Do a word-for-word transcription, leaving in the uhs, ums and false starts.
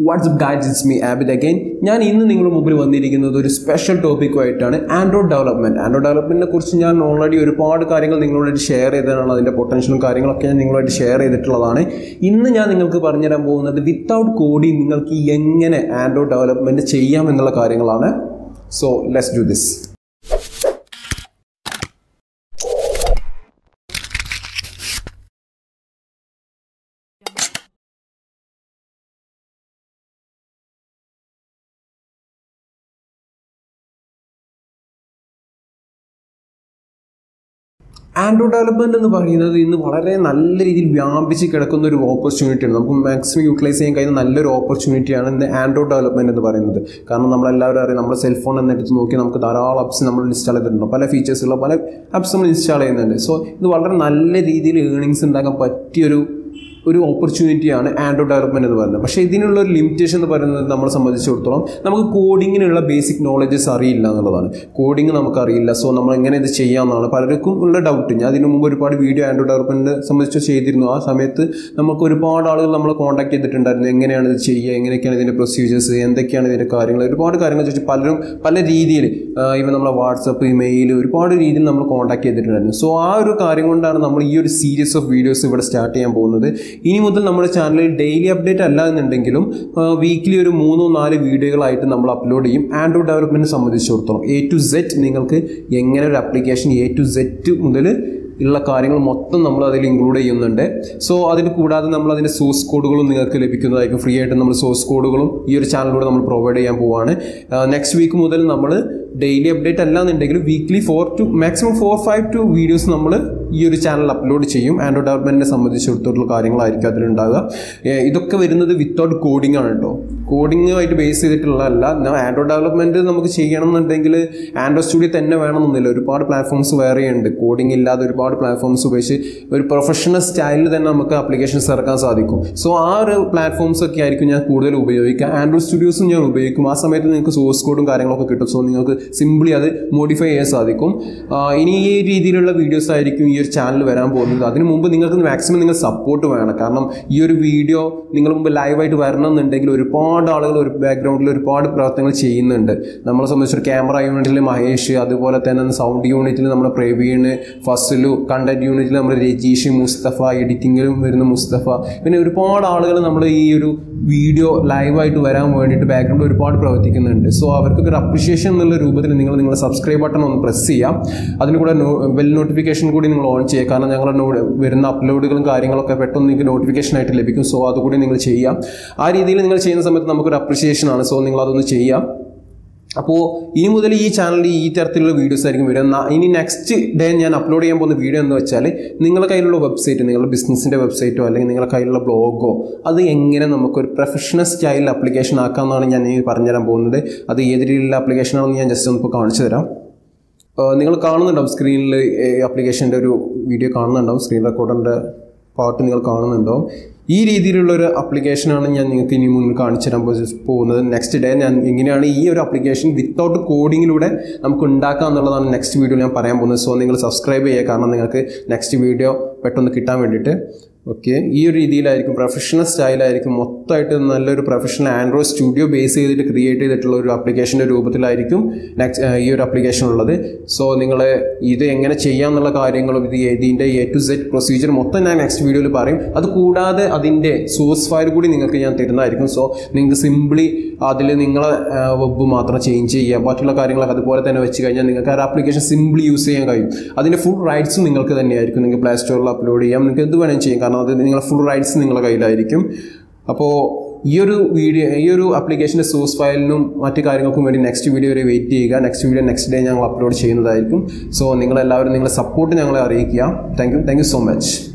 What's up guys, it's me Abid again. ഞാൻ ഇന്ന് നിങ്ങളുടെ മുമ്പിൽ വന്നിരിക്കുന്നത് ഒരു സ്പെഷ്യൽ ടോപ്പിക് ആയിട്ടാണ് Android development. Android developmentനെ കുറിച്ച് ഞാൻ ഓൾറെഡി ഒരുപാട് കാര്യങ്ങൾ നിങ്ങളോട് ഷെയർ ചെയ്തിട്ടുണ്ട്. അതിന്റെ പൊട്ടൻഷ്യലും കാര്യങ്ങളൊക്കെ ഞാൻ നിങ്ങളോട് ഷെയർ ചെയ്തിട്ടുള്ളതാണ്. ഇന്ന് ഞാൻ നിങ്ങൾക്ക് പറഞ്ഞു തരാൻ പോകുന്നത് വിത്തൗട്ട് കോഡിംഗ് നിങ്ങൾക്ക് എങ്ങനെ Android development ചെയ്യാം എന്നുള്ള കാര്യങ്ങളാണ്. So let's do this. Android development is very an opportunity. We can utilize an opportunity in Android development. Because we have a cell phone, we can install many features and apps. So, this is a very good earnings. An opportunity on Android development. But there is a limitation that we have coding and basic knowledge. Coding is not available, so we can do this. There is no doubt. I have done a video on Android development. We contacted people about procedures, and we have WhatsApp, email. So, we have a series of videos. In our channel, daily update and weekly or three or four videos upload Android development A to Z. You application A to Z so that's why we source code free source code this channel provide next week daily update and weekly four to maximum four five two videos this channel upload cheyum Android development sambandhichittulla karyangal aayirikku adil undaga idokke varunathu without coding aanu to coding ayittu base cheyidittulla alla Android development namukku cheyananundengil Android Studio thenne venanonnilla oru paadu platforms vary and coding illada oru paadu platforms ubeshi oru professional style thenne namukku applications serkan sadikku so aa oru platforms okke aayirikku njan koodal ubhayogikka Android Studios um njan ubhayogikkum aa samayathu ningalku source code um karyangalokku kittum so ningalku simply adu modify cheyan sadikkum ini ee reethilulla videos aayirikku channel where I'm going to the maximum support your video, live right to report or background report. Namasa camera unit, Mahesh, sound unit, Praveen, Fasilu, content unit, Rajesh, Mustafa, editing Mustafa. When you report video live right to background report. So our appreciation subscribe button on press bell notification on check and upload notification item so that's good in Chia. Are you dealing chains of appreciation on a sounding lot on the Chia? So, this is channel, this videos next day, I upload the video on the website, you business website, blog. That's why we professional style application. That's application. Uh, you can see screen the application video screen record part. This application next day. This application without coding. We will next video. So, subscribe to next video. Okay, this is a professional style. A professional Android Studio based created application. Next, this application. So, you can do this A to Z procedure in the next video. That is the source file. So, you can simply change the application simply use the full rights. You can upload Play Store, upload full rights in your application source file. Next video, next video, next day, upload. So, you support. Thank you, thank you so much.